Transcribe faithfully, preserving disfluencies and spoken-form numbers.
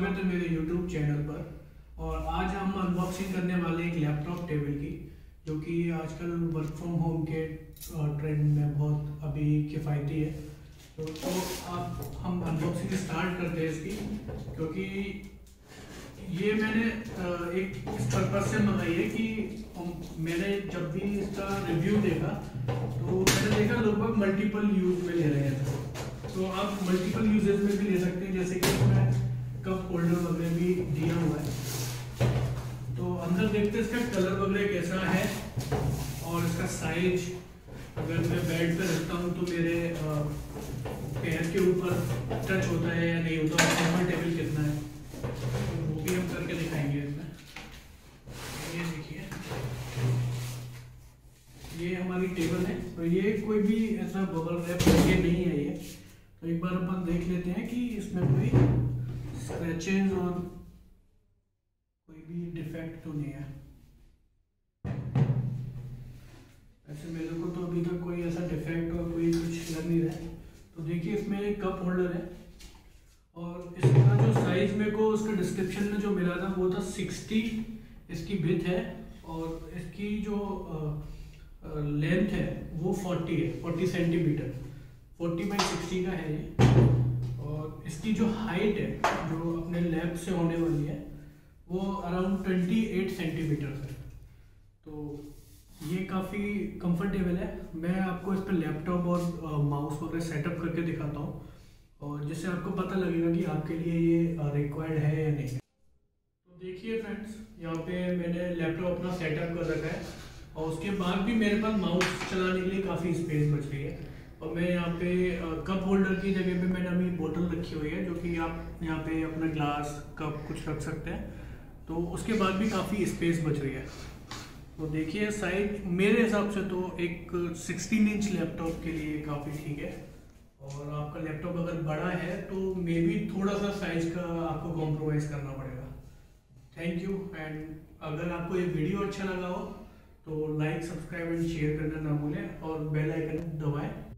स्वागत है मेरे YouTube चैनल पर। और आज हम अनबॉक्सिंग करने वाले एक लैपटॉप टेबल की, जो कि आजकल वर्क फ्रॉम होम के ट्रेंड में बहुत अभी किफ़ायती है। तो, तो आप हम अनबॉक्सिंग स्टार्ट करते हैं इसकी, क्योंकि ये मैंने एक पर्पज़ से मंगाई है कि मैंने जब भी इसका रिव्यू देखा तो मैंने देखा लगभग मल्टीपल यूज में ले रहे हैं। तो आप मल्टीपल यूजेज में भी ले सकते हैं, जैसे कि इसमें कप होल्डर वगैरह भी दिया हुआ है। तो अंदर देखते हैं इसका कलर वगैरह कैसा है और इसका साइज। अगर मैं बेड पे रखता हूँ तो मेरे पैर के ऊपर टच होता है या नहीं होता, नॉर्मल टेबल कितना है तो वो भी हम करके दिखाएंगे। इसमें ये देखिए, ये हमारी टेबल है और ये कोई भी ऐसा बबल रैप ये नहीं है। ये तो एक बार अपन देख लेते हैं कि इसमें कोई स्क्रैचेज और कोई भी डिफेक्ट तो नहीं है। ऐसे मेरे को तो अभी तक कोई ऐसा डिफेक्ट और कोई कुछ लग नहीं रहा है। तो देखिए, इसमें एक कप होल्डर है और इसका जो साइज मेरे को उसका डिस्क्रिप्शन में जो मिला था वो था सिक्सटी। इसकी विड्थ है और इसकी जो लेंथ है वो फोर्टी है, forty centimetre, forty by sixty का है ये। और इसकी जो हाइट है जो अपने लैब से होने वाली है वो अराउंड ट्वेंटी एट सेंटीमीटर है। तो ये काफ़ी कंफर्टेबल है। मैं आपको इस पर लैपटॉप और माउस वगैरह सेटअप करके दिखाता हूँ, और जिससे आपको पता लगेगा कि आपके लिए ये रिक्वायर्ड है या नहीं। तो देखिए फ्रेंड्स, यहाँ पे मैंने लैपटॉप अपना सेटअप कर रखा है और उसके बाद भी मेरे पास माउस चलाने के लिए काफ़ी स्पेस बच रही है। और मैं यहाँ पे कप होल्डर की जगह पे मैंने अभी बोतल रखी हुई है, जो कि आप यहाँ पे अपना ग्लास कप कुछ रख सकते हैं। तो उसके बाद भी काफ़ी स्पेस बच रही है। तो देखिए, साइज मेरे हिसाब से तो एक सिक्सटीन इंच लैपटॉप के लिए काफ़ी ठीक है। और आपका लैपटॉप अगर बड़ा है तो मे बी थोड़ा सा साइज का आपको कॉम्प्रोमाइज़ करना पड़ेगा। Thank you. एंड अगर आपको ये वीडियो अच्छा लगा हो तो लाइक, सब्सक्राइब एंड शेयर करना ना भूलें और बेल आइकन दबाएँ।